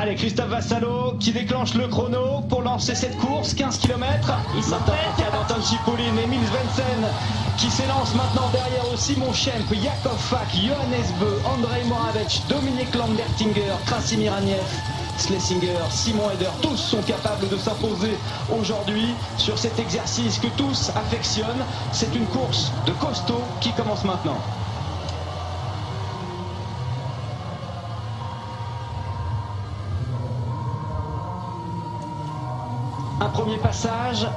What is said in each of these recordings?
Allez, Christophe Vassalo qui déclenche le chrono pour lancer cette course, 15 km. Il s'attaque à Anton Shipulin, Emil Svendsen qui s'élance maintenant derrière aussi Simon Schempp, Jakov Fak, Johannes Bø, Ondřej Moravec, Dominic Landertinger, Krasimir Aniev, Šlesingr, Simon Eder, tous sont capables de s'imposer aujourd'hui sur cet exercice que tous affectionnent. C'est une course de costaud qui commence maintenant. Un premier passage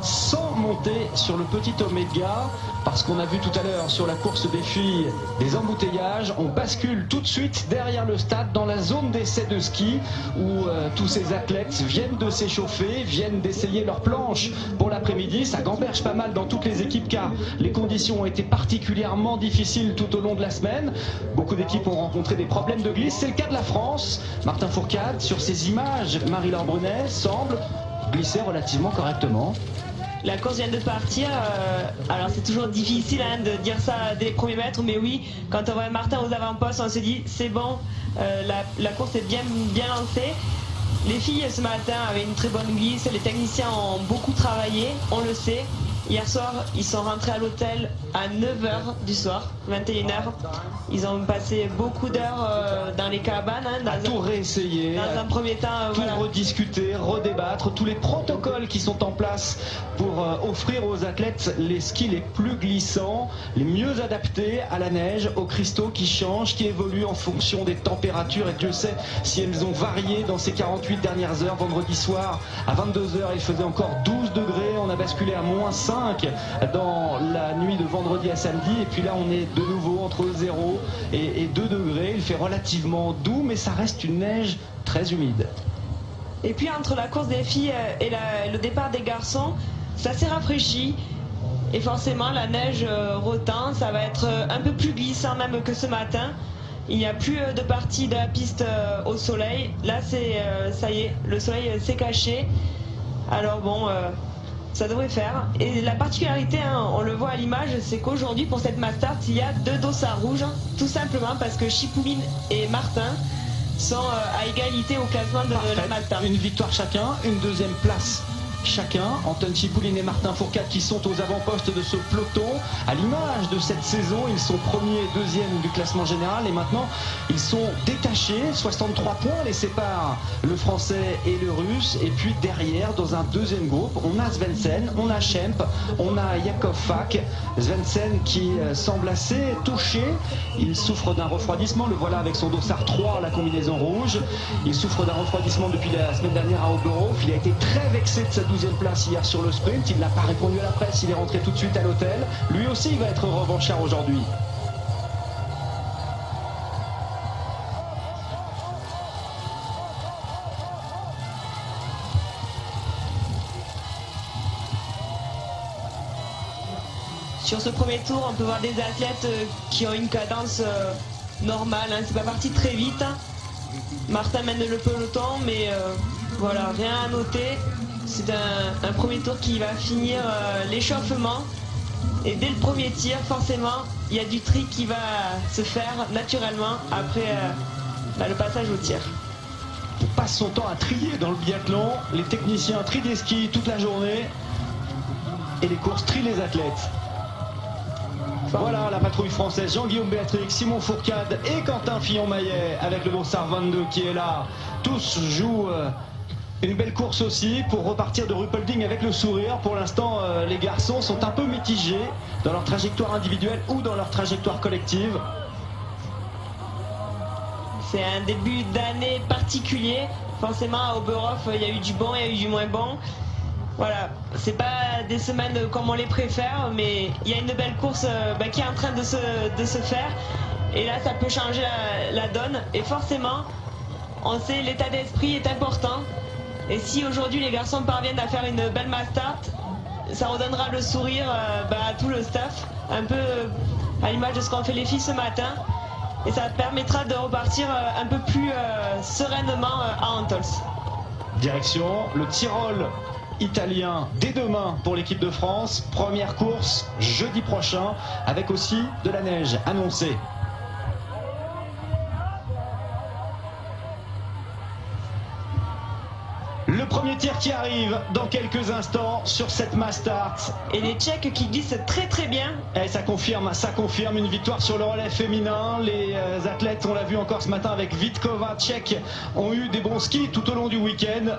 sans monter sur le petit oméga, parce qu'on a vu tout à l'heure sur la course des filles des embouteillages. On bascule tout de suite derrière le stade dans la zone d'essai de ski où tous ces athlètes viennent de s'échauffer, viennent d'essayer leurs planches pour l'après-midi. Ça gamberge pas mal dans toutes les équipes car les conditions ont été particulièrement difficiles tout au long de la semaine. Beaucoup d'équipes ont rencontré des problèmes de glisse. C'est le cas de la France. Martin Fourcade, sur ces images, Marie-Laure Brunet semble glisser relativement correctement. La course vient de partir, alors c'est toujours difficile de dire ça dès les premiers mètres, mais oui, quand on voit Martin aux avant-postes, on se dit c'est bon, la course est bien lancée. Les filles ce matin avaient une très bonne glisse, les techniciens ont beaucoup travaillé, on le sait. Hier soir, ils sont rentrés à l'hôtel à 9h du soir, 21h. Ils ont passé beaucoup d'heures dans les cabanes. Tout réessayer, dans un premier temps, tout voilà, rediscuter, redébattre, tous les protocoles qui sont en place pour offrir aux athlètes les skis les plus glissants, les mieux adaptés à la neige, aux cristaux qui changent, qui évoluent en fonction des températures. Et Dieu sait si elles ont varié dans ces 48 dernières heures. Vendredi soir, à 22h, il faisait encore 12 degrés. On a basculé à moins 5 dans la nuit de vendredi à samedi. Et puis là, on est de nouveau entre 0 et 2 degrés. Il fait relativement doux, mais ça reste une neige très humide. Et puis, entre la course des filles et le départ des garçons, ça s'est rafraîchi. Et forcément, la neige retend. Ça va être un peu plus glissant même que ce matin. Il n'y a plus de partie de la piste au soleil. Là, ça y est, le soleil s'est caché. Alors bon... ça devrait faire. Et la particularité, on le voit à l'image, c'est qu'aujourd'hui, pour cette Mastart, il y a deux dossards rouges. Tout simplement parce que Shipulin et Martin sont à égalité au classement de la Mastart. Une victoire chacun, une deuxième place chacun. Anton Shipulin et Martin Fourcade qui sont aux avant-postes de ce peloton. À l'image de cette saison, ils sont premier et deuxième du classement général. Et maintenant, ils sont détachés. 63 points les séparent le Français et le Russe. Et puis derrière, dans un deuxième groupe, on a Svendsen, on a Schempp, on a Jakov Fak. Svendsen qui semble assez touché. Il souffre d'un refroidissement. Le voilà avec son dossard 3, la combinaison rouge. Il souffre d'un refroidissement depuis la semaine dernière à Oberhof. Il a été très vexé de sa 12e place hier sur le sprint, il n'a pas répondu à la presse, il est rentré tout de suite à l'hôtel. Lui aussi il va être revanchard aujourd'hui. Sur ce premier tour, on peut voir des athlètes qui ont une cadence normale, c'est pas parti très vite. Martin mène le peloton, mais voilà, rien à noter. C'est un premier tour qui va finir l'échauffement. Et dès le premier tir, forcément, il y a du tri qui va se faire naturellement après le passage au tir. On passe son temps à trier dans le biathlon. Les techniciens trient des skis toute la journée. Et les courses trient les athlètes. Voilà la patrouille française, Jean-Guillaume Béatrix, Simon Fourcade et Quentin Fillon-Maillet avec le dossard 22 qui est là. Tous jouent... une belle course aussi pour repartir de Ruhpolding avec le sourire. Pour l'instant, les garçons sont un peu mitigés dans leur trajectoire individuelle ou dans leur trajectoire collective. C'est un début d'année particulier. Forcément, à Oberhof, il y a eu du bon, il y a eu du moins bon. Voilà, c'est pas des semaines comme on les préfère, mais il y a une belle course qui est en train de se faire. Et là, ça peut changer la donne. Et forcément, on sait l'état d'esprit est important. Et si aujourd'hui les garçons parviennent à faire une belle Mastart, ça redonnera le sourire à tout le staff, un peu à l'image de ce qu'ont fait les filles ce matin. Et ça permettra de repartir un peu plus sereinement à Antols. Direction le Tyrol italien dès demain pour l'équipe de France. Première course jeudi prochain avec aussi de la neige annoncée. le premier tir qui arrive dans quelques instants sur cette Mastart. Et les Tchèques qui glissent très bien. Et ça confirme une victoire sur le relais féminin. Les athlètes, on l'a vu encore ce matin avec Vitkova tchèque, ont eu des bons skis tout au long du week-end.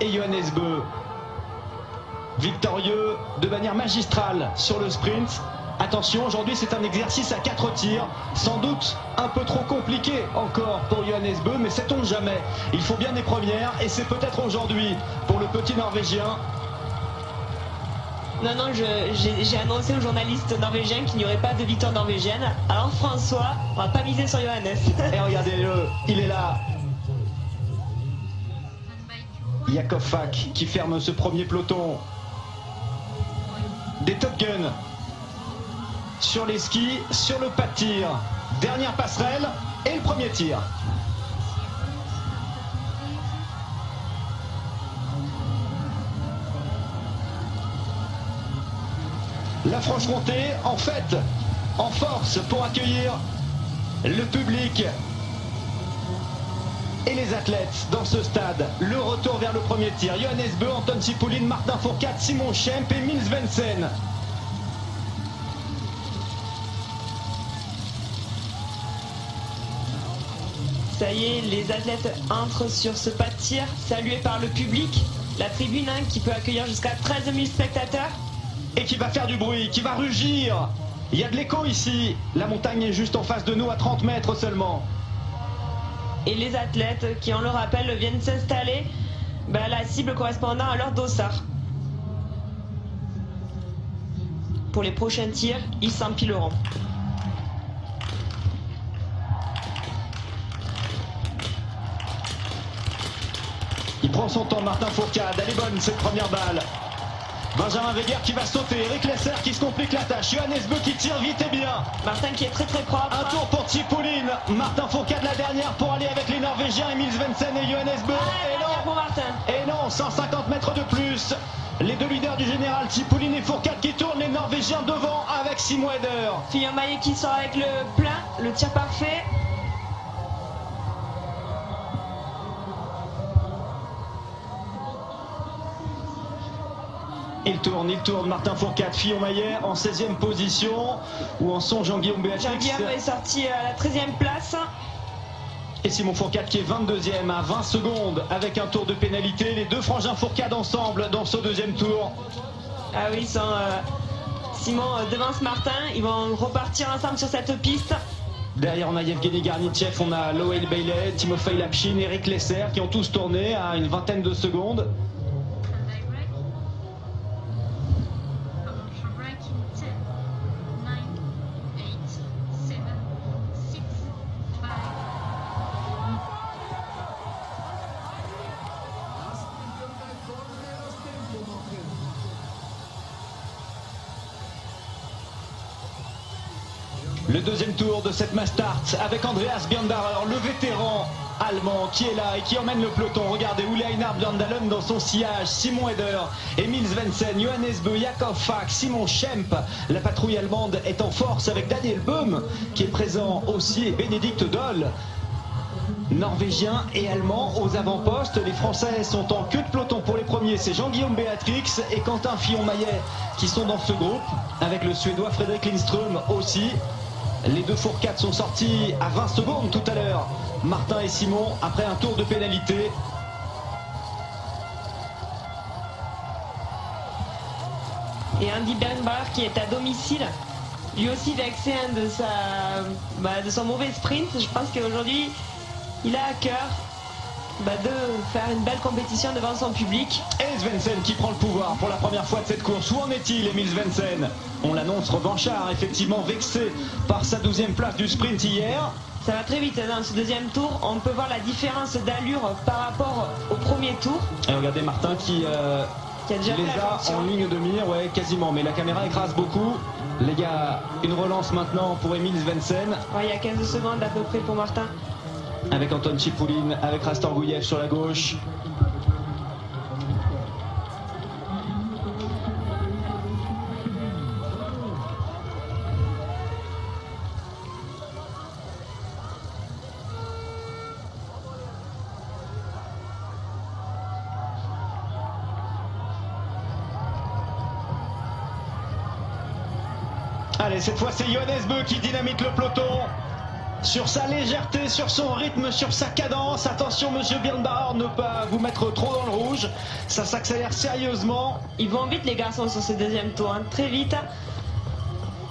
Et Johannes Bø, victorieux de manière magistrale sur le sprint. Attention, aujourd'hui c'est un exercice à 4 tirs, sans doute un peu trop compliqué encore pour Johannes Bø, mais sait-on jamais. Il faut bien des premières et c'est peut-être aujourd'hui pour le petit Norvégien. Non, non, j'ai annoncé aux journalistes norvégiens qu'il n'y aurait pas de victoire norvégienne. Alors François, on va pas miser sur Johannes. Et regardez-le, il est là. Jakov Fak qui ferme ce premier peloton. Des Top Gun sur les skis, sur le pas de tir. Dernière passerelle et le premier tir. La Franche-Comté en fête, en force pour accueillir le public et les athlètes dans ce stade. Le retour vers le premier tir. Johannes Bø, Anton Shipulin, Martin Fourcade, Simon Schempp et Emil Svendsen. Ça y est, les athlètes entrent sur ce pas de tir, salué par le public. La tribune hein, qui peut accueillir jusqu'à 13 000 spectateurs. Et qui va faire du bruit, qui va rugir. Il y a de l'écho ici. La montagne est juste en face de nous, à 30 mètres seulement. Et les athlètes qui, on le rappelle, viennent s'installer à la cible correspondant à leur dossard. Pour les prochains tirs, ils s'empileront. Il prend son temps, Martin Fourcade. Elle est bonne, cette première balle. Benjamin Weger qui va sauter. Eric Lesser qui se complique la tâche. Johannes Bø qui tire vite et bien. Martin qui est très propre. Un tour pour Shipulin. Martin Fourcade la dernière pour aller avec les Norvégiens. Emil Svendsen et Johannes Bø. Et non, 150 mètres de plus. Les deux leaders du général, Shipulin et Fourcade qui tournent. Les Norvégiens devant avec Simon Eder. Fillon-Maillet qui sort avec le plein. Le tir parfait. Il tourne, Martin Fourcade, Fillon-Maillet en 16e position. Où en sont Jean-Guillaume Béatrix? Jean-Guillaume est sorti à la 13e place. Et Simon Fourcade qui est 22e à 20 secondes avec un tour de pénalité. Les deux frangins Fourcade ensemble dans ce deuxième tour. Ah oui, Simon devance Martin. Ils vont repartir ensemble sur cette piste. Derrière, on a Yevgeny Garnichev, on a Loel Bailey, Timofey Lapchin, Eric Lesser qui ont tous tourné à une vingtaine de secondes. Le deuxième tour de cette Mastart avec Andreas Björndahl, le vétéran allemand qui est là et qui emmène le peloton. Regardez, Ole Einar Bjørndalen dans son sillage, Simon Eder, Emil Svendsen, Johannes Bø, Jakov Fak, Simon Schempp. La patrouille allemande est en force avec Daniel Böhm qui est présent aussi et Bénédicte Doll. Norvégiens et Allemands aux avant-postes. Les Français sont en queue de peloton pour les premiers. C'est Jean-Guillaume Béatrix et Quentin Fillon-Maillet qui sont dans ce groupe avec le Suédois Frédéric Lindström aussi. Les deux Fourcades sont sortis à 20 secondes tout à l'heure. Martin et Simon après un tour de pénalité. Et Andy Bernbach qui est à domicile, lui aussi vexé de son mauvais sprint. Je pense qu'aujourd'hui il a à cœur de faire une belle compétition devant son public. Et Svendsen qui prend le pouvoir pour la première fois de cette course. Où en est-il, Emil Svendsen? On l'annonce revanchard, effectivement vexé par sa 12e place du sprint hier. Ça va très vite dans ce deuxième tour. On peut voir la différence d'allure par rapport au premier tour. Et regardez Martin qui a déjà les a en ligne de mire, ouais, quasiment. Mais la caméra écrase beaucoup. Les gars, une relance maintenant pour Emil Svendsen. Ouais, il y a 15 secondes à peu près pour Martin. Avec Anton Shipulin, avec Rastor Gouyev sur la gauche. Allez, cette fois c'est Johannes Bø qui dynamite le peloton sur sa légèreté, sur son rythme, sur sa cadence. Attention monsieur Björndahl, ne pas vous mettre trop dans le rouge, ça s'accélère sérieusement. Ils vont vite les garçons sur ce deuxième tour, hein. Très vite.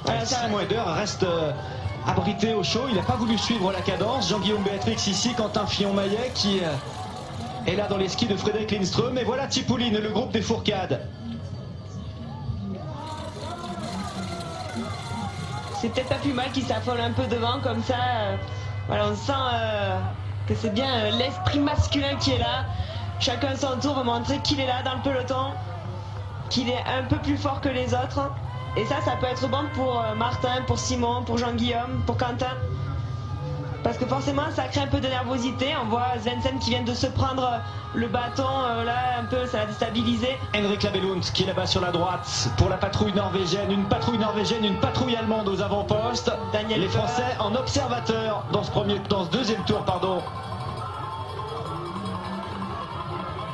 Voilà, Simon Eder reste abrité au chaud, il n'a pas voulu suivre la cadence. Jean-Guillaume Béatrix ici, Quentin Fillon-Maillet qui est là dans les skis de Frédéric Lindström. Et voilà Shipulin, le groupe des Fourcade. C'est peut-être pas plus mal qu'ils s'affolent un peu devant comme ça. Voilà, on sent que c'est bien l'esprit masculin qui est là. Chacun son tour, montrer qu'il est là dans le peloton, qu'il est un peu plus fort que les autres. Et ça, ça peut être bon pour Martin, pour Simon, pour Jean-Guillaume, pour Quentin. Parce que forcément, ça crée un peu de nervosité. On voit Svendsen qui vient de se prendre le bâton, là, un peu, ça l'a déstabilisé. Henrik L'Abée-Lund qui est là-bas sur la droite pour la patrouille norvégienne. Une patrouille norvégienne, une patrouille allemande aux avant-postes. Daniel Böhm. Les Français en observateur dans ce deuxième tour, pardon.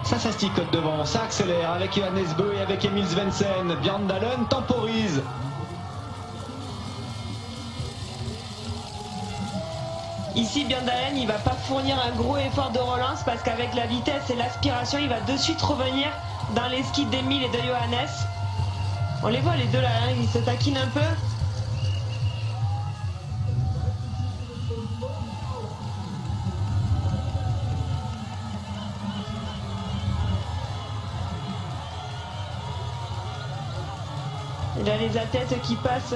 Ça sticote devant, ça accélère avec Johannes Bø et avec Emil Svendsen. Bjørndalen temporise. Ici, Bjørndalen, il ne va pas fournir un gros effort de relance parce qu'avec la vitesse et l'aspiration, il va de suite revenir dans les skis d'Emile et de Johannes. On les voit les deux là, hein, ils se taquinent un peu. Et là, les athlètes qui passent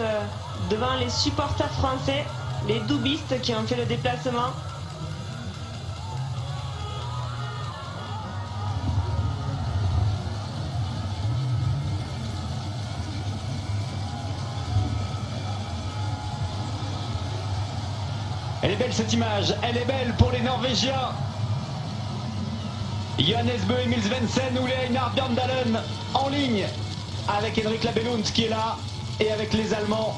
devant les supporters français. Les doubistes qui ont fait le déplacement. Elle est belle cette image, elle est belle pour les Norvégiens. Johannes Bø, Emil Svendsen, Ole Einar Bjørndalen en ligne avec Henrik L'Abée-Lund qui est là et avec les Allemands.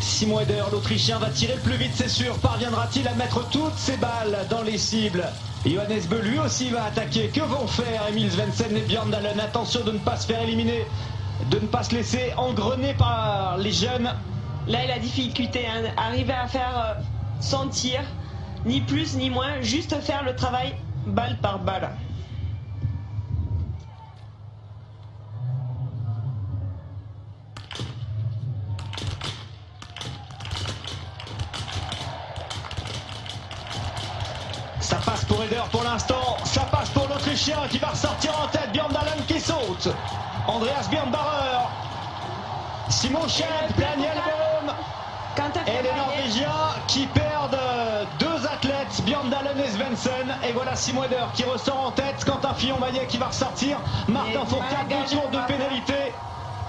Simon Eder, l'Autrichien, va tirer le plus vite, c'est sûr. Parviendra-t-il à mettre toutes ses balles dans les cibles? Johannes Bø, lui aussi, va attaquer. Que vont faire Emil Svendsen et Bjørndalen? Attention de ne pas se faire éliminer, de ne pas se laisser engrener par les jeunes. Là, il a difficulté, hein, arriver à faire son tir, ni plus ni moins, juste faire le travail balle par balle. Ça passe pour Eder pour l'instant, ça passe pour l'Autrichien qui va ressortir en tête, Bjørndalen qui saute, Andreas Björndahl, Simon Schempp, Daniel Böhm, et les Norvégiens qui perdent deux athlètes, Bjørndalen et Svendsen, et voilà Simon Eder qui ressort en tête, Quentin Fillon-Maillet qui va ressortir, Martin Fourcade, deux tours de pénalité.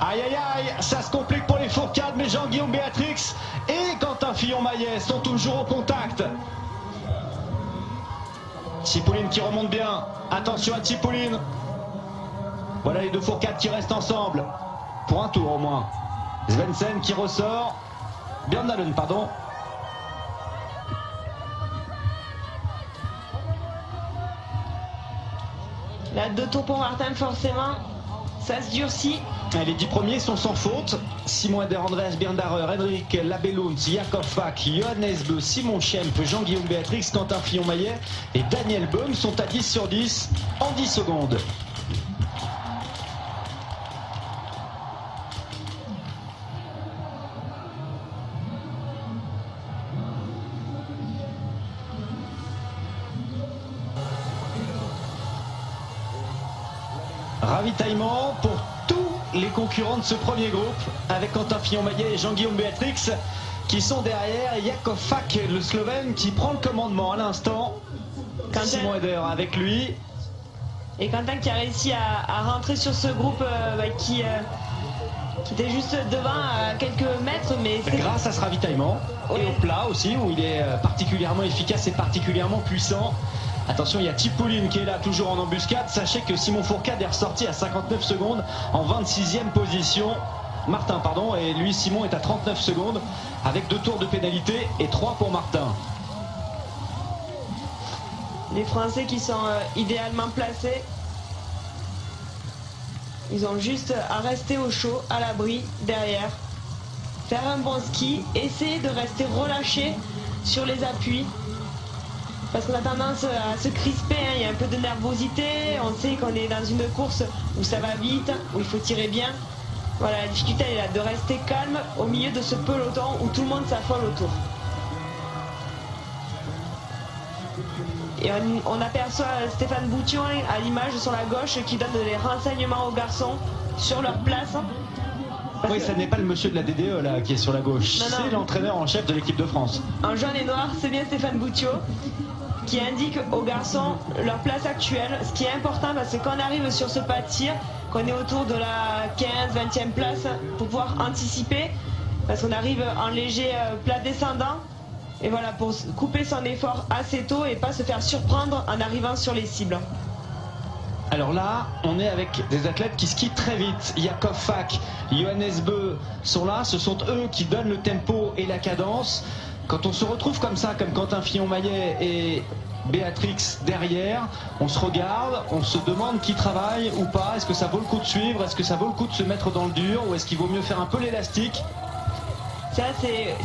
Aïe aïe aïe, ça se complique pour les Fourcade, mais Jean-Guillaume Béatrix et Quentin Fillon-Maillet sont toujours au contact. Shipulin qui remonte bien, attention à Shipulin. Voilà les deux Fourcade qui restent ensemble pour un tour au moins. Svendsen qui ressort, Bjørndalen pardon. Là deux tours pour Martin forcément, ça se durcit. Et les 10 premiers sont sans faute. Simon Eder, Andreas Björndahl, Henrik L'Abée-Lund, Jakov Fak, Johannes Bø, Simon Schempp, Jean-Guillaume Béatrix, Quentin Fillon-Maillet et Daniel Böhm sont à 10 sur 10 en 10 secondes. Ravitaillement pour les concurrents de ce premier groupe avec Quentin Fillon-Maillet et Jean-Guillaume Béatrix qui sont derrière, et Jakov Fak, le Slovène, qui prend le commandement à l'instant. Simon Eder avec lui. Et Quentin qui a réussi à rentrer sur ce groupe qui était juste devant à quelques mètres. Mais grâce à ce ravitaillement, oui. Et au plat aussi où il est particulièrement efficace et particulièrement puissant. Attention, il y a Shipulin qui est là, toujours en embuscade. Sachez que Simon Fourcade est ressorti à 59 secondes en 26e position. Martin, pardon, et lui, Simon, est à 39 secondes avec 2 tours de pénalité et 3 pour Martin. Les Français qui sont idéalement placés. Ils ont juste à rester au chaud, à l'abri, derrière. Ferenbronski, essayez de rester relâché sur les appuis. Parce qu'on a tendance à se crisper, hein. Il y a un peu de nervosité, on sait qu'on est dans une course où ça va vite, où il faut tirer bien. Voilà, la difficulté est là, de rester calme au milieu de ce peloton où tout le monde s'affole autour. Et on aperçoit Stéphane Boutiot à l'image sur la gauche qui donne des renseignements aux garçons sur leur place. Parce oui, ça n'est pas le monsieur de la DDE là qui est sur la gauche, c'est l'entraîneur en chef de l'équipe de France. En jaune et noir, c'est bien Stéphane Boutiot qui indique aux garçons leur place actuelle. Ce qui est important parce que quand on arrive sur ce pas de tir, qu'on est autour de la 15-20e place pour pouvoir anticiper. Parce qu'on arrive en léger plat descendant. Et voilà, pour couper son effort assez tôt et pas se faire surprendre en arrivant sur les cibles. Alors là, on est avec des athlètes qui skient très vite. Jakov Fak, Johannes Bø sont là. Ce sont eux qui donnent le tempo et la cadence. Quand on se retrouve comme ça, comme Quentin Fillon-Maillet et Béatrix derrière, on se regarde, on se demande qui travaille ou pas. Est-ce que ça vaut le coup de suivre? Est-ce que ça vaut le coup de se mettre dans le dur? Ou est-ce qu'il vaut mieux faire un peu l'élastique? Ça,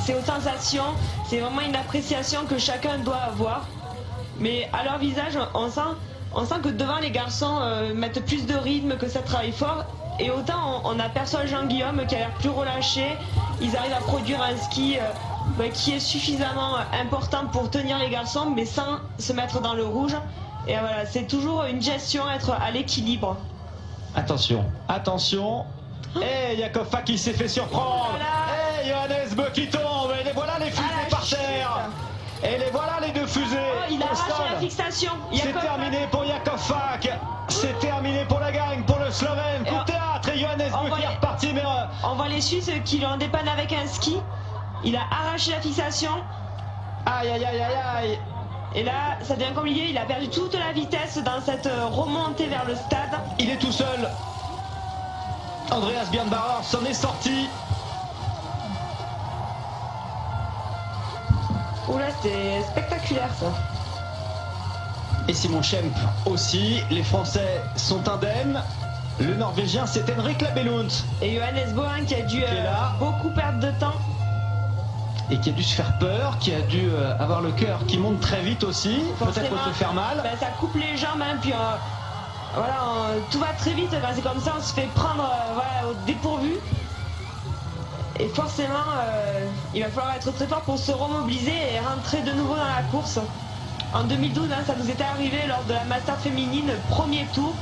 c'est aux sensations. C'est vraiment une appréciation que chacun doit avoir. Mais à leur visage, on sent que devant les garçons mettent plus de rythme, que ça travaille fort. Et autant on aperçoit Jean-Guillaume qui a l'air plus relâché. Ils arrivent à produire un ski qui est suffisamment important pour tenir les garçons, mais sans se mettre dans le rouge. Et voilà, c'est toujours une gestion, être à l'équilibre. Attention, attention. Et Jakov Fak qui s'est fait surprendre. Voilà. Et Johannes Bø qui tombe. Et les voilà les fusées par terre. Et les voilà les deux fusées. Oh, il a arraché la fixation. C'est terminé pour Jakov Fak. C'est terminé pour la gagne, pour le Slovène. Coup de théâtre et Johannes Bø qui est reparti. Mais on voit les Suisses qui l'en dépannent avec un ski. Il a arraché la fixation. Aïe, aïe, aïe, aïe, aïe. Et là, ça devient compliqué. Il a perdu toute la vitesse dans cette remontée vers le stade. Il est tout seul. Andreas Björndahl s'en est sorti. Oula, c'était spectaculaire ça. Et Simon Schempp aussi. Les Français sont indemnes. Le Norvégien, c'est Henrik L'Abée-Lund. Et Johannes Bø qui a dû beaucoup perdre de temps. Et qui a dû se faire peur, qui a dû avoir le cœur qui monte très vite aussi, peut-être se faire mal. Ben, ça coupe les jambes, hein, puis voilà, tout va très vite, ben, c'est comme ça, on se fait prendre voilà, au dépourvu. Et forcément, il va falloir être très fort pour se remobiliser et rentrer de nouveau dans la course. En 2012, hein, ça nous était arrivé lors de la Master féminine, premier tour.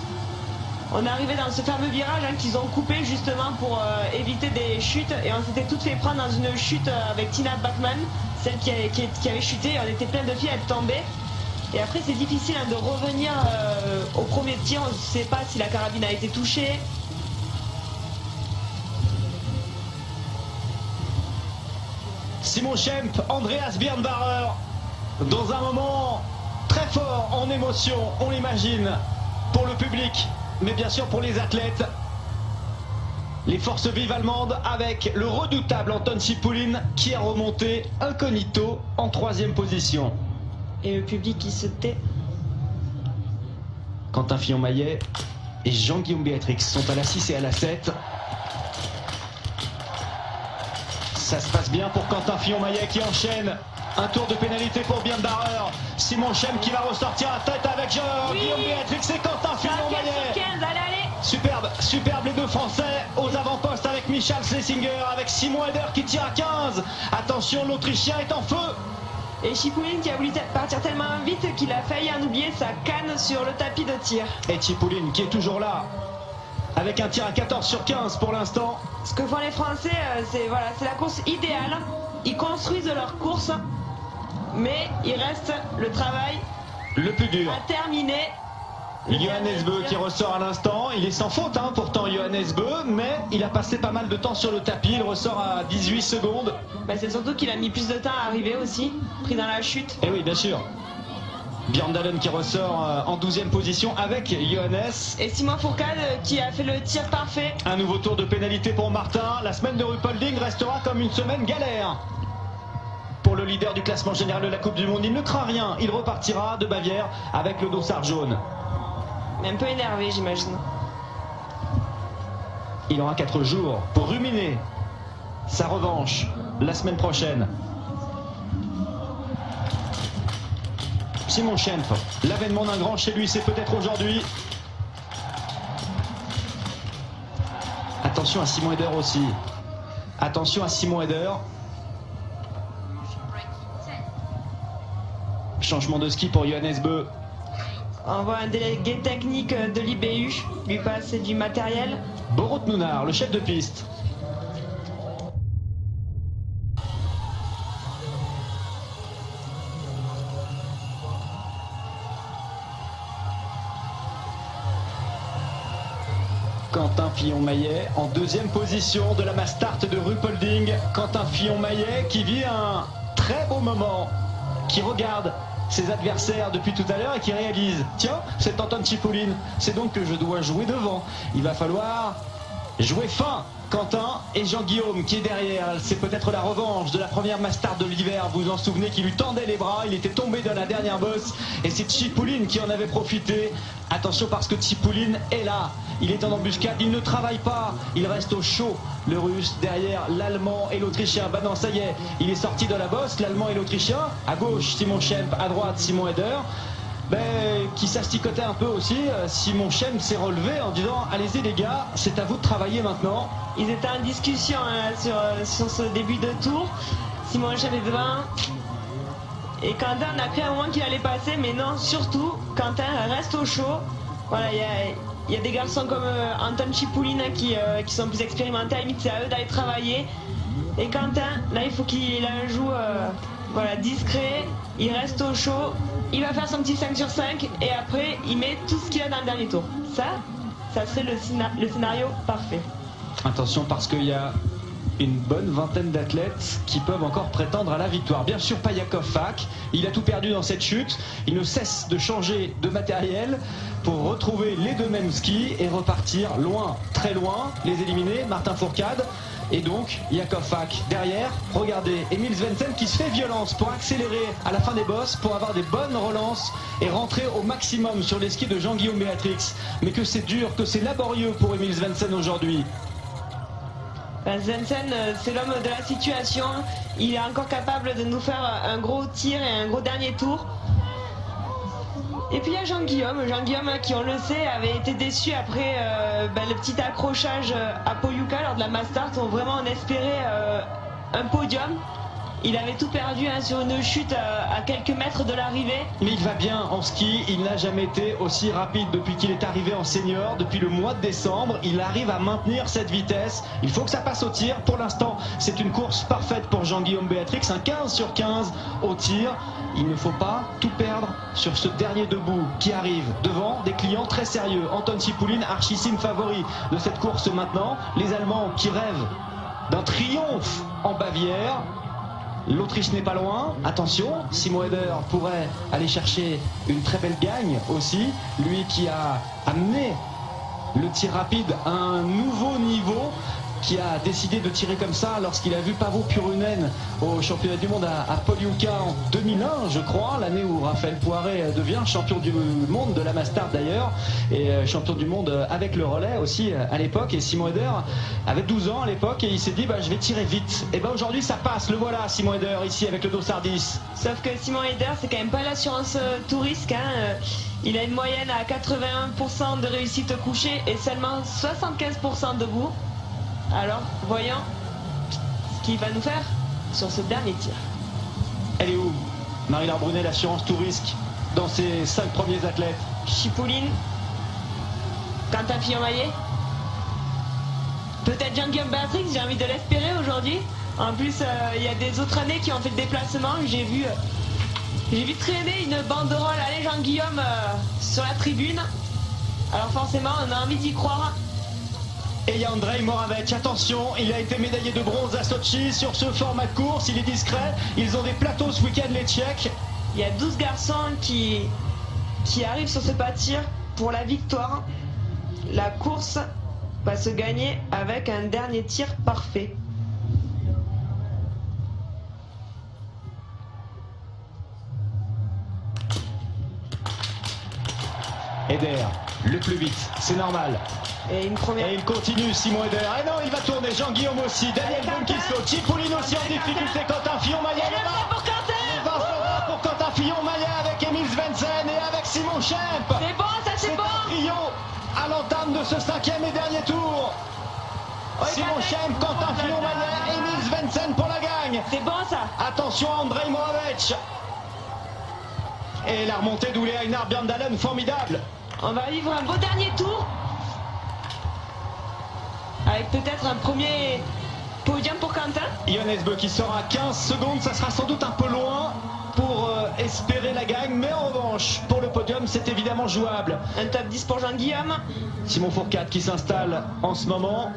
On arrivait dans ce fameux virage hein, qu'ils ont coupé justement pour éviter des chutes. Et on s'était toutes fait prendre dans une chute avec Tina Bachmann, celle qui avait chuté. On était plein de filles, elles tombaient. Et après c'est difficile hein, de revenir au premier tir. On ne sait pas si la carabine a été touchée. Simon Schempp, Andreas Björndahl, dans un moment très fort en émotion, on l'imagine, pour le public. Mais bien sûr pour les athlètes, les forces vives allemandes avec le redoutable Anton Shipulin qui est remonté incognito en 3e position. Et le public qui se tait. Quentin Fillon-Maillet et Jean-Guillaume Béatrix sont à la 6 et à la 7. Ça se passe bien pour Quentin Fillon-Maillet qui enchaîne. Un tour de pénalité pour Björndahl. Simon Schempp qui va ressortir à tête avec Jean-Guillaume Béatrix et Quentin Fillon-Maillet. Superbe, superbe les deux Français aux avant-postes avec Michal Šlesingr, avec Simon Eder qui tire à 15. Attention, l'Autrichien est en feu. Et Shipulin qui a voulu partir tellement vite qu'il a failli en oublier sa canne sur le tapis de tir. Et Shipulin qui est toujours là. Avec un tir à 14 sur 15 pour l'instant. Ce que font les Français, c'est voilà, c'est la course idéale. Ils construisent leur course. Mais il reste le travail le plus dur à terminer. Johannes Bø qui ressort à l'instant. Il est sans faute hein, pourtant Johannes Bø. Mais il a passé pas mal de temps sur le tapis. Il ressort à 18 secondes. Bah, c'est surtout qu'il a mis plus de temps à arriver aussi. Pris dans la chute. Et oui bien sûr. Björndalen qui ressort en 12e position avec Johannes. Et Simon Fourcade qui a fait le tir parfait. Un nouveau tour de pénalité pour Martin. La semaine de Ruhpolding restera comme une semaine galère. Pour le leader du classement général de la Coupe du Monde, il ne craint rien. Il repartira de Bavière avec le dossard jaune. Mais un peu énervé, j'imagine. Il aura 4 jours pour ruminer sa revanche la semaine prochaine. Simon Schempp, l'avènement d'un grand chez lui, c'est peut-être aujourd'hui. Attention à Simon Eder aussi. Attention à Simon Eder. Changement de ski pour Johannes Bø. On voit un délégué technique de l'IBU lui passer du matériel. Borut Nounard, le chef de piste. Quentin Fillon-Maillet en deuxième position de la mass start de Ruhpolding. Quentin Fillon-Maillet qui vit un très beau moment, qui regarde ses adversaires depuis tout à l'heure et qui réalise: tiens, c'est Anton Shipulin, c'est donc que je dois jouer devant. Il va falloir jouer fin, Quentin. Et Jean-Guillaume qui est derrière, c'est peut-être la revanche de la première mass-start de l'hiver. Vous vous en souvenez, qui lui tendait les bras, il était tombé dans la dernière bosse et c'est Shipulin qui en avait profité. Attention parce que Shipulin est là, il est en embuscade, il ne travaille pas, il reste au chaud. Le russe derrière l'allemand et l'autrichien. Bah non, ça y est, il est sorti de la bosse, l'allemand et l'autrichien. À gauche Simon Schempp, à droite Simon Eder. Qui s'asticotait un peu aussi. Simon Schempp s'est relevé en disant: allez-y les gars, c'est à vous de travailler maintenant. Ils étaient en discussion sur ce début de tour. Simon Schempp est devant et Quentin, on a cru à un moment qu'il allait passer, mais non, surtout Quentin reste au chaud. Voilà, il y a des garçons comme Anton Shipulin qui sont plus expérimentés, à la limite c'est à eux d'aller travailler. Et Quentin, là il faut qu'il joue voilà, discret, il reste au chaud, il va faire son petit 5 sur 5 et après il met tout ce qu'il a dans le dernier tour. Ça serait le scénario parfait. Attention parce qu'il y a une bonne vingtaine d'athlètes qui peuvent encore prétendre à la victoire. Bien sûr, pas Jakov Fak, il a tout perdu dans cette chute, il ne cesse de changer de matériel pour retrouver les deux mêmes skis et repartir loin, très loin, les éliminer, Martin Fourcade. Et donc Jakov Fak derrière, regardez Emil Svendsen qui se fait violence pour accélérer à la fin des bosses, pour avoir des bonnes relances et rentrer au maximum sur les skis de Jean-Guillaume Béatrix. Mais que c'est dur, que c'est laborieux pour Emil Svendsen aujourd'hui. Svendsen, c'est l'homme de la situation, il est encore capable de nous faire un gros tir et un gros dernier tour. Et puis il y a Jean-Guillaume qui, on le sait, avait été déçu après le petit accrochage à Poyuka lors de la mass start. Vraiment on espérait un podium. Il avait tout perdu sur une chute à quelques mètres de l'arrivée. Mais il va bien en ski, il n'a jamais été aussi rapide depuis qu'il est arrivé en senior, depuis le mois de décembre. Il arrive à maintenir cette vitesse, il faut que ça passe au tir. Pour l'instant, c'est une course parfaite pour Jean-Guillaume Béatrix, un 15 sur 15 au tir. Il ne faut pas tout perdre sur ce dernier debout qui arrive devant des clients très sérieux. Anton Shipulin, archissime favori de cette course maintenant. Les Allemands qui rêvent d'un triomphe en Bavière. L'Autriche n'est pas loin, attention, Simon Eder pourrait aller chercher une très belle gagne aussi, lui qui a amené le tir rapide à un nouveau niveau, qui a décidé de tirer comme ça lorsqu'il a vu Paavo Puurunen au championnat du monde à Polyuka en 2001, je crois, l'année où Raphaël Poirée devient champion du monde de la mass start d'ailleurs, et champion du monde avec le relais aussi à l'époque. Et Simon Eder avait 12 ans à l'époque et il s'est dit: je vais tirer vite. Et aujourd'hui ça passe, le voilà Simon Eder ici avec le dossard 10. Sauf que Simon Eder, c'est quand même pas l'assurance tout risque, hein. Il a une moyenne à 81% de réussite couchée et seulement 75% debout. Alors, voyons ce qu'il va nous faire sur ce dernier tir. Elle est où, Marie-Laure Brunet, l'assurance tout risque dans ses 5 premiers athlètes? Shipulin, Quentin Fillon-Maillet, peut-être Jean-Guillaume Béatrix, j'ai envie de l'espérer aujourd'hui. En plus, il y a des autres années qui ont fait le déplacement. J'ai vu traîner une banderole « Allez Jean-Guillaume » sur la tribune. Alors forcément, on a envie d'y croire. Et il y a Ondřej Moravec, attention, il a été médaillé de bronze à Sochi sur ce format de course, il est discret, ils ont des plateaux ce week-end les Tchèques. Il y a 12 garçons qui arrivent sur ce pas de tir pour la victoire. La course va se gagner avec un dernier tir parfait. Eder. le plus vite, c'est normal. Et une première. Et il continue, Simon Eder. Et non, il va tourner, Jean-Guillaume aussi, Daniel Böhm qui saute, Shipulin aussi en difficulté, Quentin Fillon-Maillet. Il va sauver pour Quentin Fillon-Maillet avec Emil Svendsen et avec Simon Schempp. C'est bon, ça c'est bon. Un trio à l'entame de ce cinquième et dernier tour. Simon Schempp, Quentin Fillon-Maillet, Emil Svendsen pour la gagne. C'est bon ça. Attention à Ondřej Moravec. Et la remontée d'Ole Einar Bjørndalen, formidable. On va vivre un beau dernier tour. Avec peut-être un premier podium pour Quentin. Johannes Bø qui sort à 15 secondes, ça sera sans doute un peu loin pour espérer la gagne. Mais en revanche, pour le podium, c'est évidemment jouable. Un top 10 pour Jean-Guillaume. Simon Fourcade qui s'installe en ce moment.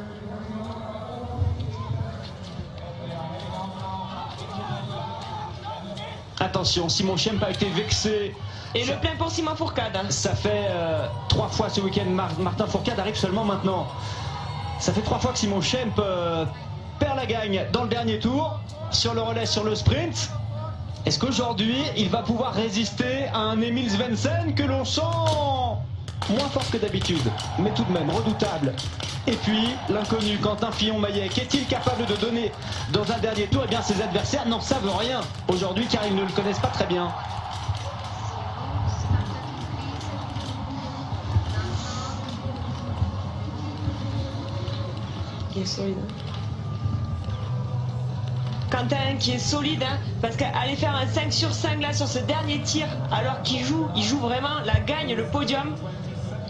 Attention, Simon Schempp a été vexé. Et ça, le plein pour Simon Fourcade. Ça fait 3 fois ce week-end, Martin Fourcade arrive seulement maintenant. Ça fait 3 fois que Simon Schempp perd la gagne dans le dernier tour, sur le relais, sur le sprint. Est-ce qu'aujourd'hui, il va pouvoir résister à un Emil Svendsen que l'on sent moins fort que d'habitude, mais tout de même redoutable? Et puis, l'inconnu Quentin Fillon-Maillet, qu'est-il capable de donner dans un dernier tour? Eh bien, ses adversaires n'en savent rien aujourd'hui, car ils ne le connaissent pas très bien. Qui est solide. Quentin qui est solide, hein, parce qu'aller faire un 5 sur 5 là sur ce dernier tir, alors qu'il joue, il joue vraiment la gagne, le podium,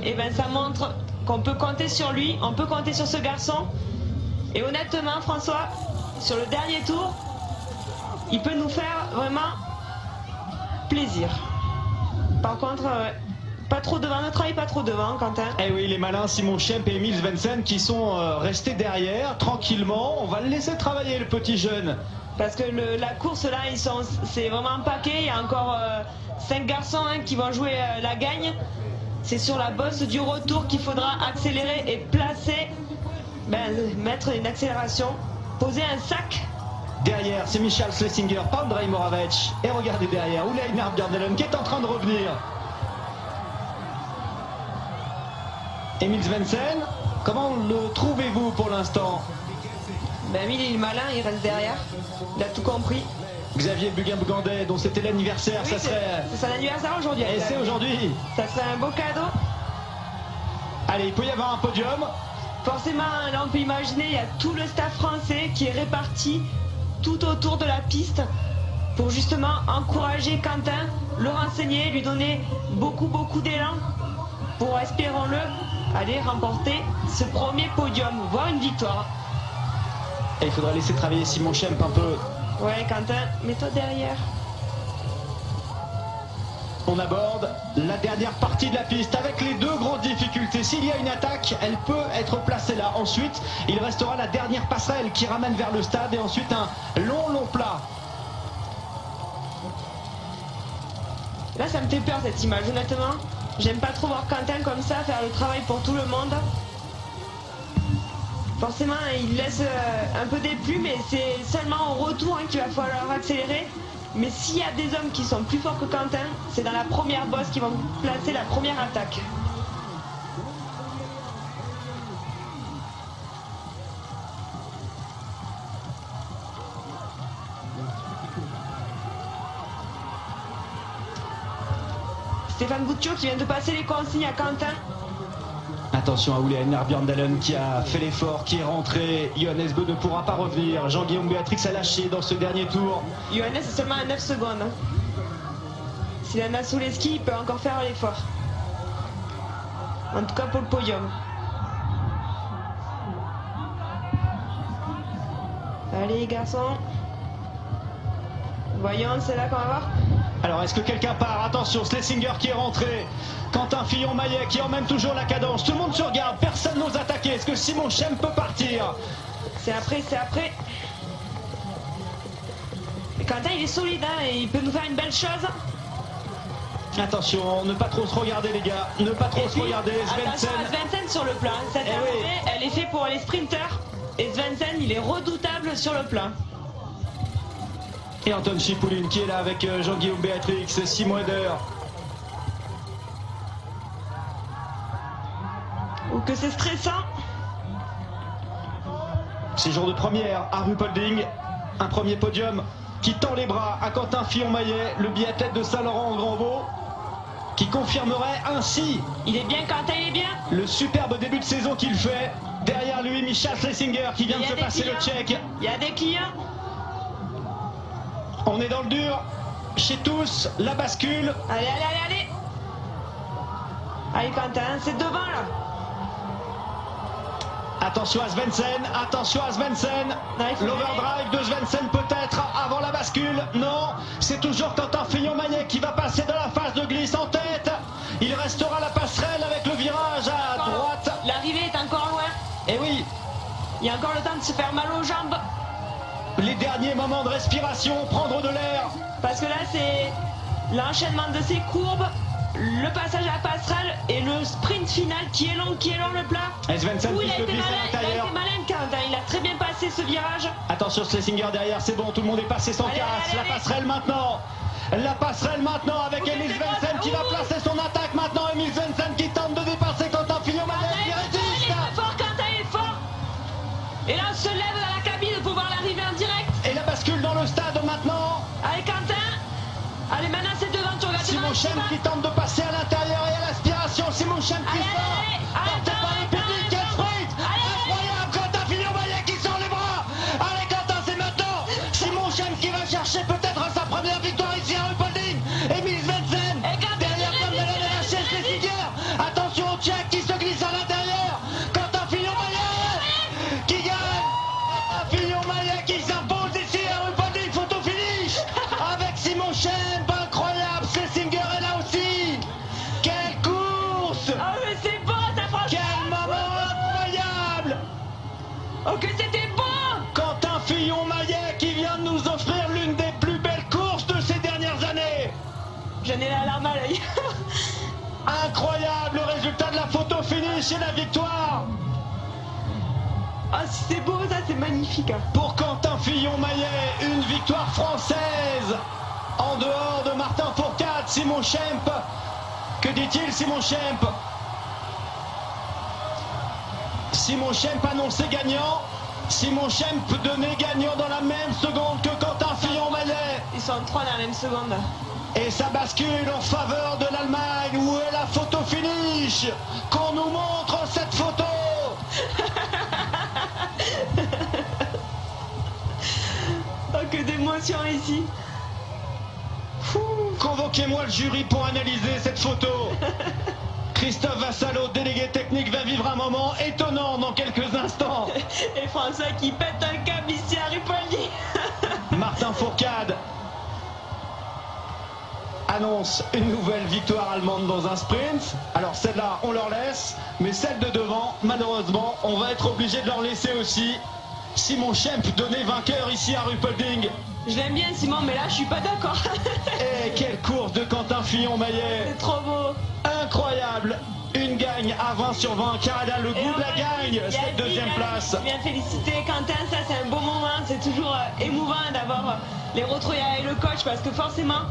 et bien ça montre qu'on peut compter sur lui, on peut compter sur ce garçon. Et honnêtement, François, sur le dernier tour, il peut nous faire vraiment plaisir. Par contre, pas trop devant, ne travaille pas trop devant, Quentin. Eh oui, les malins Simon Schempp et Emil Svendsen qui sont restés derrière, tranquillement. On va le laisser travailler, le petit jeune. Parce que la course, là, c'est vraiment un paquet. Il y a encore 5 garçons qui vont jouer la gagne. C'est sur la bosse du retour qu'il faudra accélérer et placer, mettre une accélération, poser un sac. Derrière, c'est Michal Šlesingr, Andrej Moravec. Et regardez derrière, Ole Einar Bjørndalen qui est en train de revenir. Emil Svendsen, comment le trouvez-vous pour l'instant? Emil, il est malin, il reste derrière. Il a tout compris. Xavier Bougandais, dont c'était l'anniversaire, oui, ça serait... C'est son anniversaire aujourd'hui. Et c'est aujourd'hui. Ça serait un beau cadeau. Allez, il peut y avoir un podium. Forcément, là on peut imaginer, il y a tout le staff français qui est réparti tout autour de la piste pour justement encourager Quentin, le renseigner, lui donner beaucoup d'élan pour, espérons-le, aller remporter ce premier podium, voire une victoire. Et il faudra laisser travailler Simon Schempp un peu. Ouais, Quentin, mets-toi derrière. On aborde la dernière partie de la piste avec les deux grosses difficultés. S'il y a une attaque, elle peut être placée là. Ensuite, il restera la dernière passerelle qui ramène vers le stade et ensuite un long plat. Là, ça me fait peur cette image, honnêtement. J'aime pas trop voir Quentin comme ça, faire le travail pour tout le monde. Forcément, il laisse un peu des plumes et c'est seulement au retour qu'il va falloir accélérer. Mais s'il y a des hommes qui sont plus forts que Quentin, c'est dans la première bosse qu'ils vont placer la première attaque. Stéphane Boutiot qui vient de passer les consignes à Quentin. Attention à Ole Einar Bjørndalen qui a fait l'effort, qui est rentré. Johannes Bø ne pourra pas revenir. Jean-Guillaume Béatrix a lâché dans ce dernier tour. Johannes est seulement à 9 secondes. S'il en a sous les skis, il peut encore faire l'effort. En tout cas pour le podium. Allez garçons. Voyons, c'est là qu'on va voir. Alors est-ce que quelqu'un part? Attention, Šlesingr qui est rentré, Quentin Fillon-Maillet qui emmène toujours la cadence, tout le monde se regarde, personne n'ose attaquer. Est-ce que Simon Schempp peut partir? C'est après, c'est après. Et Quentin il est solide, hein, et il peut nous faire une belle chose. Attention, ne pas trop se regarder les gars, ne pas trop se regarder. Svendsen. Svendsen sur le plat, cette arrivée, oui, elle est faite pour les sprinters et Svendsen il est redoutable sur le plat. Et Anton Shipulin qui est là avec Jean-Guillaume Béatrix et Simon Eder. que c'est stressant. Ces jours de première à Ruhpolding, un premier podium qui tend les bras à Quentin Fillon-Maillet, le biathlète de Saint-Laurent en Grand-Vaux, qui confirmerait ainsi. Il est bien, Quentin, il est bien. Le superbe début de saison qu'il fait. Derrière lui, Michal Šlesingr qui vient de se passer le tchèque. Il y a des clients. On est dans le dur. Chez tous, la bascule. Allez, allez, allez, allez. Allez, Quentin, c'est devant là. Attention à Svendsen, attention à Svendsen. L'overdrive de Svendsen peut-être avant la bascule. Non, c'est toujours Quentin Fillon-Maillet qui va passer dans la phase de glisse en tête. Il restera la passerelle avec le virage à droite. L'arrivée est encore loin. Eh oui. Il y a encore le temps de se faire mal aux jambes. Les derniers moments de respiration, prendre de l'air. Parce que là, c'est l'enchaînement de ces courbes, le passage à la passerelle et le sprint final qui est long le plat. Svendsen qui se glisse à l'intérieur. Il a été malin, Quentin. Il a très bien passé ce virage. Attention, Šlesingr derrière, c'est bon, tout le monde est passé sans casse. La passerelle maintenant. La passerelle maintenant avec Emil Svendsen qui va placer son attaque maintenant. Emil Svendsen qui tente de dépasser Quentin Fillon-Maillet. Il résiste. Il est fort, Quentin, il est fort. Et là, on se lève à la cabine pour voir l'arrivée en direct. Et la bascule dans le stade maintenant. Allez, Quentin. Allez, maintenant, c'est devant. Tu regardes Simon Schempp qui tente de passer à l'intérieur et à l'aspiration. Simon Schempp qui sort. Porté par le public. Quel sprint. Incroyable. Quentin Fillon-Maillet qui sort les bras. Allez, Quentin, c'est maintenant. Simon Schempp qui va chercher peut-être sa première victoire. Oh que c'était beau! Quentin Fillon-Maillet qui vient de nous offrir l'une des plus belles courses de ces dernières années. J'en ai la larme à l'œil. Incroyable le résultat de la photo finish et la victoire. Ah oh, c'est beau ça, c'est magnifique. Hein. Pour Quentin Fillon-Maillet, une victoire française. En dehors de Martin Fourcade, Simon Schempp. Que dit-il Simon Schempp? Simon Schempp annoncé gagnant. Simon Schempp donné gagnant dans la même seconde que Quentin Fillon-Maillet. Ils sont trois dans la même seconde. Et ça bascule en faveur de l'Allemagne. Où est la photo finish? Qu'on nous montre cette photo. Oh que d'émotion ici. Convoquez-moi le jury pour analyser cette photo. Christophe Vassalo, délégué technique, va vivre un moment étonnant dans quelques instants. Et François qui pète un câble ici à Ruhpolding. Martin Fourcade annonce une nouvelle victoire allemande dans un sprint. Alors celle-là, on leur laisse, mais celle de devant, malheureusement, on va être obligé de leur laisser aussi. Simon Schempp donné vainqueur ici à Ruhpolding. Je l'aime bien Simon, mais là je suis pas d'accord. Et quelle course de Quentin Fillon-Maillet. C'est trop beau. Incroyable, une gagne à 20/20, car elle a le goût de la gagne, cette deuxième place. Je viens féliciter Quentin, ça c'est un beau moment, c'est toujours émouvant d'avoir les retrouvailles avec le coach, parce que forcément,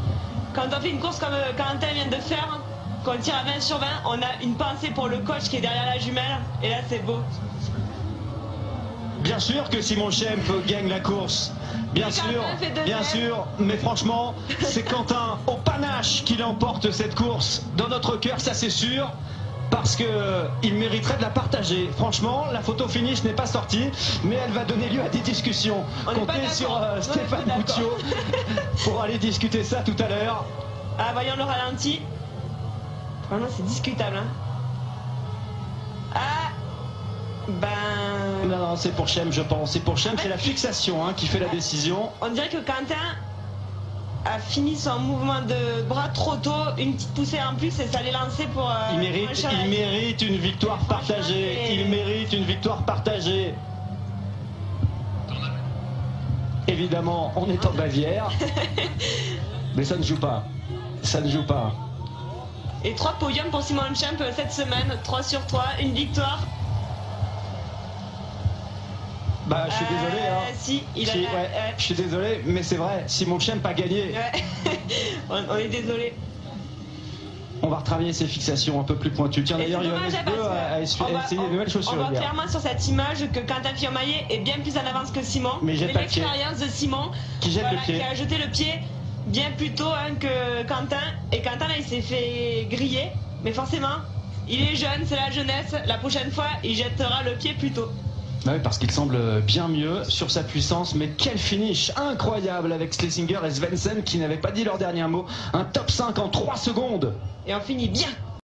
quand on fait une course comme Quentin vient de faire, quand on tire à 20/20, on a une pensée pour le coach qui est derrière la jumelle, et là c'est beau. Bien sûr que Simon Schempp gagne la course, bien sûr, mais franchement, c'est Quentin au panache qui l'emporte cette course. Dans notre cœur, ça c'est sûr, parce qu'il mériterait de la partager. Franchement, la photo finish n'est pas sortie, mais elle va donner lieu à des discussions. Comptez sur Stéphane Boutiot pour aller discuter ça tout à l'heure. Ah, voyons le ralenti. Vraiment, c'est discutable. Hein. Ah, ben... Non, non, c'est pour Schempp, je pense. C'est pour Schempp, c'est la fixation hein, qui fait la décision. On dirait que Quentin a fini son mouvement de bras trop tôt, une petite poussée en plus et ça l'est lancé pour... il mérite une victoire partagée. Il mérite une victoire partagée. Évidemment, on est en Bavière. Mais ça ne joue pas. Ça ne joue pas. Et 3 podiums pour Simon Schempp cette semaine. 3 sur 3, une victoire. Bah, je suis désolé, hein. Si, je suis désolé, mais c'est vrai, Simon Schempp a gagné. Ouais. On est désolé. On va retravailler ces fixations un peu plus pointues. Tiens, d'ailleurs, Johannes Bø a essayé de nouvelles chaussures. On voit clairement sur cette image que Quentin Fillon-Maillet est bien plus en avance que Simon. Mais l'expérience de Simon qui, qui a jeté le pied bien plus tôt que Quentin. Et Quentin, là, il s'est fait griller. Mais forcément, il est jeune, c'est la jeunesse. La prochaine fois, il jettera le pied plus tôt. Ah oui, parce qu'il semble bien mieux sur sa puissance, mais quel finish incroyable avec Šlesingr et Svendsen qui n'avaient pas dit leur dernier mot. Un top 5 en 3 secondes. Et on finit bien